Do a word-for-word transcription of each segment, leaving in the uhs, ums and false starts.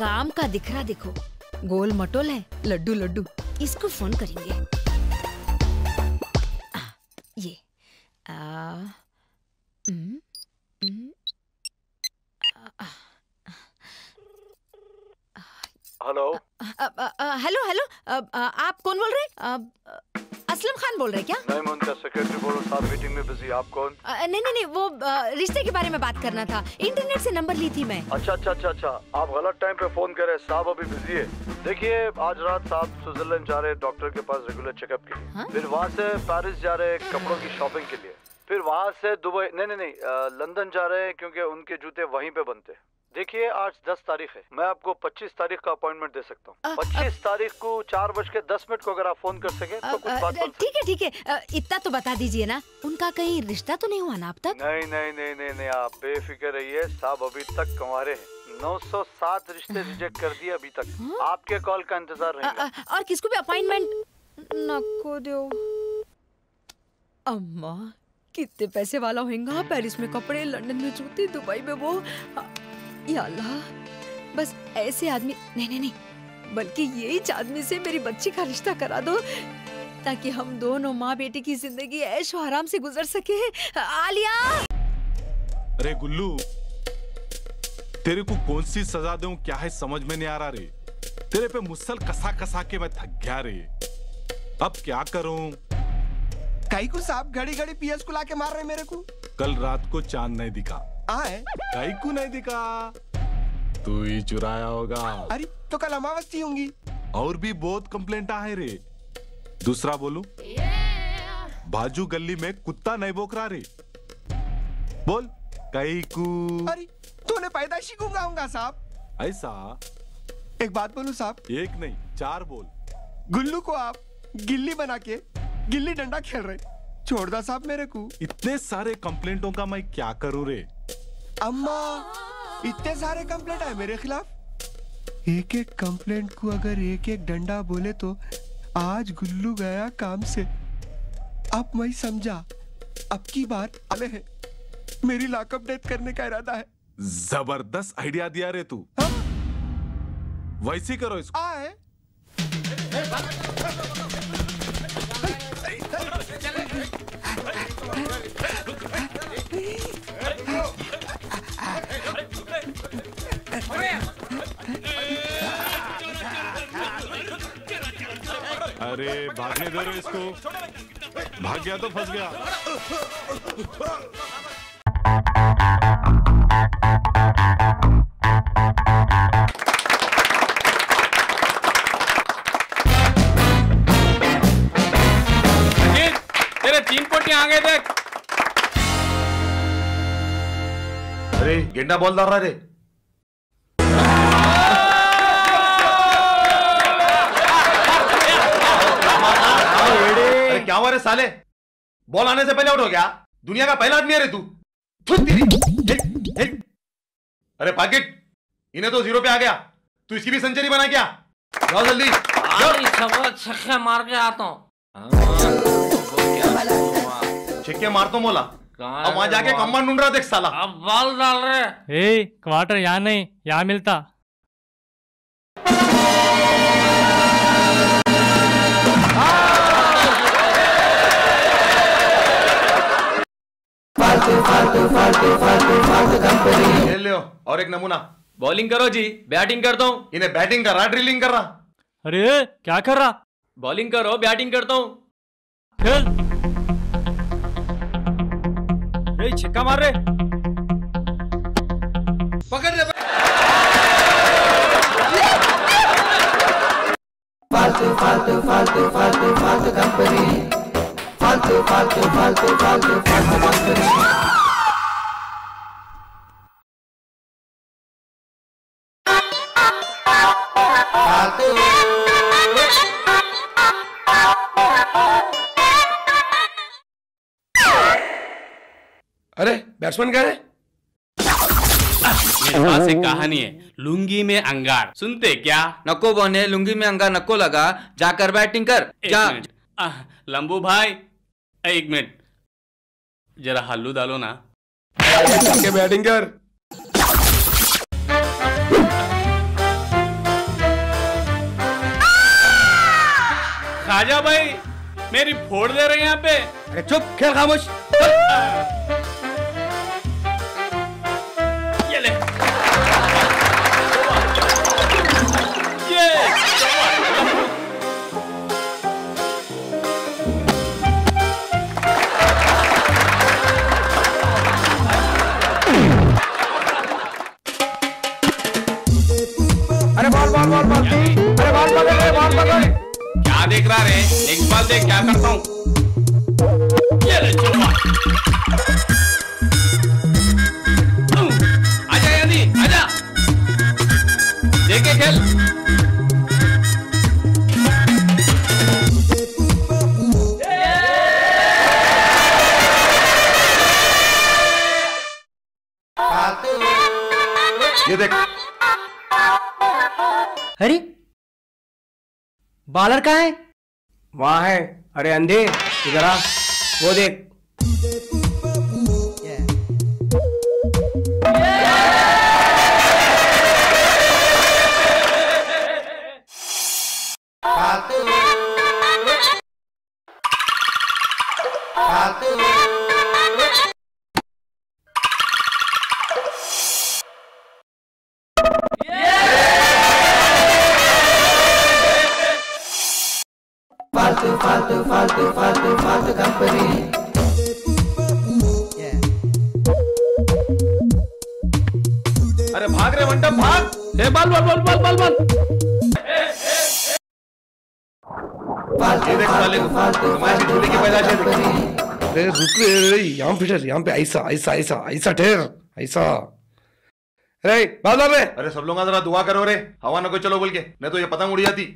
काम का दिखरा देखो, गोल मटोल है, लड्डू लड्डू। इसको फोन करेंगे। आ, ये आ, न, न, आ, हेलो हेलो हेलो आप कौन बोल रहे हैं? असलम खान बोल रहे क्या? नहीं, मैं उनका सेक्रेटरी बोल रहा हूँ, मीटिंग में बिजी। आप कौन? नहीं नहीं नहीं, वो रिश्ते के बारे में बात करना था, इंटरनेट से नंबर ली थी मैं। अच्छा अच्छा अच्छा अच्छा, आप गलत टाइम पे फोन करे, साहब अभी बिजी है। देखिए, आज रात साहब स्विट्जरलैंड जा रहे डॉक्टर के पास रेगुलर चेकअप के लिए, फिर वहाँ से पेरिस जा रहे कपड़ों की शॉपिंग के लिए, फिर वहाँ से दुबई, नहीं नहीं नहीं लंदन जा रहे हैं क्योंकि उनके जूते वहीं पे बनते हैं। देखिए, आज दस तारीख है, मैं आपको पच्चीस तारीख का अपॉइंटमेंट दे सकता हूँ। पच्चीस तारीख को चार बज के दस मिनट को अगर आप फोन कर सके तो कुछ बात। ठीक है ठीक है, इतना तो बता दीजिए ना, उनका कहीं रिश्ता तो नहीं हुआ ना अब तक? नहीं नहीं नहीं नहीं नहीं, आप बेफिक्र रहिए साहब, अभी तक कंवारे हैं। नौ सौ सात रिश्ते रिजेक्ट कर दिए अभी तक। आपके कॉल का इंतजार रहेगा। और किसको भी अपॉइंटमेंट नको दो। अम्मा, कितने पैसे वाला होगा। पेरिस में कपड़े, लंदन में जूते, दुबई में वो। या अल्लाह, बस ऐसे आदमी नहीं नहीं नहीं, बल्कि यही आदमी से मेरी बच्ची का रिश्ता करा दो ताकि हम दोनों माँ बेटी की जिंदगी ऐशो आराम से गुजर सके। आलिया! अरे गुल्लू, तेरे को कौन सी सजा दूं, क्या है समझ में नहीं आ रहा रे। तेरे पे मुसल कसा कसा के मैं थक गया रे, अब क्या करूं? काई को साहब घड़ी घड़ी पीएस को लाके मार रहे मेरे को। कल रात को चांद नहीं दिखा, काई को नहीं दिखा, तू ही चुराया होगा। अरे तो कल अमावस्या होंगी। और भी बहुत कंप्लेंट आए रे। दूसरा बोलू, बाजू गली में कुत्ता नहीं भौंक रहा रे, बोल काई को। अरे तूने पैदाशी को गाऊंगा साहब। ऐसा एक बात बोलू साहब। एक नहीं, चार बोल। गुल्लू को आप गिल्ली बना के गिल्ली डंडा खेल रहे, छोड़ दा साहब मेरे को। इतने सारे कंप्लेंटों का मैं क्या करूं रे। अम्मा, इतने सारे कंप्लेंट आए मेरे खिलाफ। एक एक कंप्लेंट को अगर एक एक डंडा बोले तो आज गुल्लू गया काम से। अब मैं समझा, अब की बार आले है, मेरी लाकअप डेथ करने का इरादा है। जबरदस्त आइडिया दिया रे तू। हाँ? वैसे करो इसको। आए। अरे भागने दे रहे इसको, भाग गया तो फंस गया। तीन कोटी आ गए देख। अरे गेंडा बॉल डाल रहा रे। अरे क्या हुआ रे साले, बॉल आने से पहले आउट हो गया। दुनिया का पहला आदमी है रे तू। अरे पाकिट, इन्हें तो जीरो पे आ गया, तू इसकी भी सेंचुरी बना क्या? जाओ जल्दी, छक्के मार के आता हूँ। छिक्के मार तो मोला, अब वहाँ जाके कम्बन ढूंढ रहा देख साला। अब बाल डाल रहे। ए, क्वार्टर यहाँ नहीं, यहाँ मिलता। ले लो और एक नमूना। बॉलिंग करो जी, बैटिंग करता हूँ। इन्हें बैटिंग कर रहा, ड्रिलिंग कर रहा। अरे क्या कर रहा? बॉलिंग करो, बैटिंग करता हूँ। छिक्का मार रहे, पकड़ ले। फालतू फालतू फालतू फालतू फालतू कंपनी, फालतू फालतू फालतू फालतू फालतू कंपनी। अरे बैट्समैन कह रहे, मेरे पास एक कहानी है, लुंगी में अंगार, सुनते क्या? नको बने, लुंगी में अंगार नको लगा, जाकर बैटिंग कर जा। लंबू भाई एक मिनट जरा हल्लू डालो ना, बैटिंग कर। राजा भाई मेरी फोड़ दे रहे हैं यहाँ पे। अरे चुप, खेल खामोश। ये ले। ये। अरे बॉल बॉल बॉल बॉल। अरे बॉल बॉल बॉल बॉल। क्या देख रहा रे? एक बार देख क्या करता हूँ। ये ले चलो। आजा यानी आजा। देखे खेल। ये देख। अरे बालर कहाँ है? वहाँ है। अरे अंधे इधर आ, वो देख। yeah. yeah. yeah. फालतू फालतू फालतू फालतू फालतू कंपनी। अरे भाग रे बंटा भाग। हे बाल बाल बाल बाल बाल बाल। फालतू फालतू फालतू फालतू कंपनी। अरे रुक रे, यहाँ पे ठहर, यहाँ पे ऐसा ऐसा ऐसा ऐसा ठहर ऐसा। अरे बाल बाल रे। अरे सब लोग जरा दुआ करो रे, हवा न को चलो बोल के, नहीं तो ये पतंग उड़ जाती।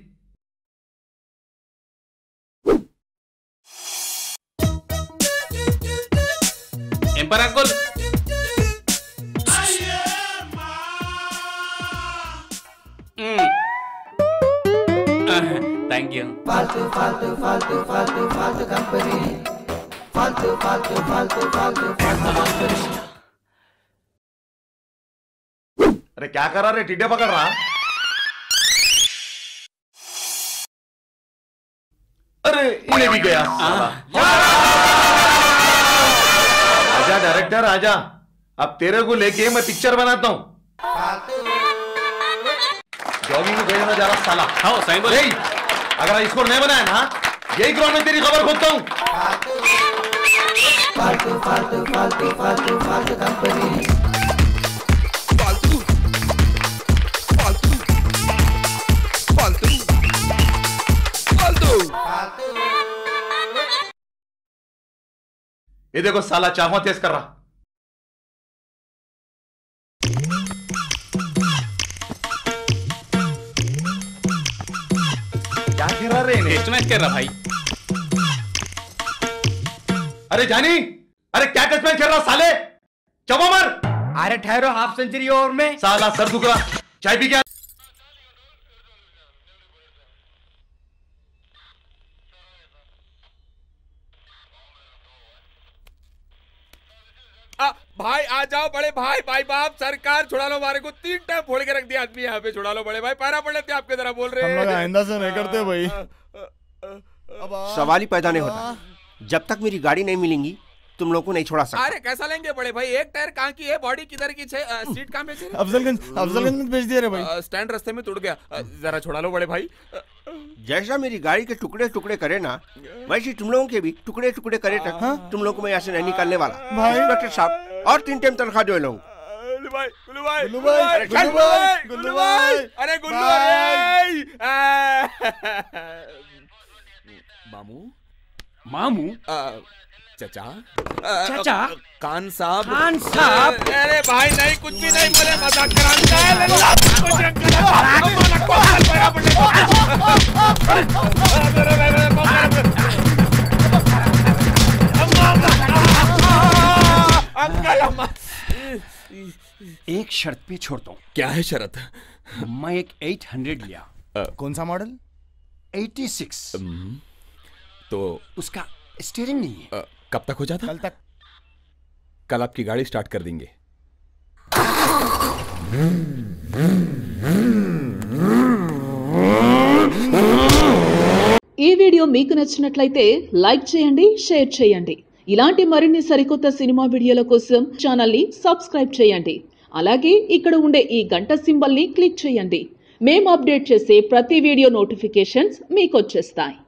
एम्पर अंकुल थैंक यू। फालतू फालतू फालतू फालतू फालतू कंपनी। फालतू फालतू फालतू फालतू कंपनी। अरे क्या कर रहा रे? टिड्डे पकड़ रहा। अरे इन्हें भी गया। आजा डायरेक्टर आजा, अब तेरे को लेके मैं पिक्चर बनाता हूँ। जॉगिंग में भेजना जा रहा साला। हाँ सही बोल। अगर इसको नहीं बनाया ना, यही ग्राउंड में तेरी खबर खोदता हूँ। फालतू फालतू फालतू फालतू फालतू कंपनी। ये देखो साला चाकू तेज कर रहा। क्या कर रहा रे? टेस्ट मैच कर रहा भाई। अरे जानी, अरे क्या टेस्ट मैच कर रहा साले? चबो मर। अरे ठहरो, हाफ सेंचुरी ओवर में। साला सर दुख रहा, चाय पी क्या? भाई आ जाओ बड़े भाई, भाई बाप सरकार छुड़ा लो हमारे को। तीन टाइम फोड़ के रख दिया आदमी यहाँ पे, छुड़ा लो बड़े भाई। पैरा पड़ लेते आपके तरह बोल रहे हैं। आइंदा से नहीं करते भाई। अब सवाल ही पैदा नहीं होता, जब तक मेरी गाड़ी नहीं मिलेंगी तुम लोगों को नहीं छोड़ा सकता। अरे कैसा लेंगे बड़े भाई? एक टायर कहाँ की है, बॉडी किधर की है, सीट कहाँ बेच रहे? अफजलगंज, अफजलगंज में बेच दिया रे भाई। स्टैंड रास्ते में टूट गया, जरा छोड़ा लो बड़े भाई। जैसा मेरी गाड़ी के टुकड़े टुकड़े करे ना, वैसे तुम लोगों के भी टुकड़े टुकड़े करे तक। हाँ? तुम लोगों को मैं यहाँ से नहीं निकालने वाला भाई। डॉक्टर साहब और तीन टाइम तनख्वाह दो लोग। अरे मामू मामू चाचा चाचा कान साहब कान साहब। अरे भाई नहीं, कुछ भी नहीं बोले, मजाक कराता है। एक शर्त पे छोड़ता हूँ। क्या है शर्त? मैं एक एट हंड्रेड लिया। कौन सा मॉडल? Eighty six. तो उसका स्टीयरिंग नहीं है। कब तक हो जाता? कल तक। कल आपकी गाड़ी स्टार्ट कर देंगे। ఈ వీడియో మీకు నచ్చినట్లయితే లైక్ చేయండి, షేర్ చేయండి. ఇలాంటి మరిన్ని సరికొత్త సినిమా వీడియోల కోసం ఛానల్ ని సబ్స్క్రైబ్ చేయండి. అలాగే ఇక్కడ ఉండే ఈ గంట సింబల్ ని క్లిక్ చేయండి. మేము అప్డేట్ చేసే ప్రతి వీడియో నోటిఫికేషన్స్ మీకు వచ్చేస్తాయి.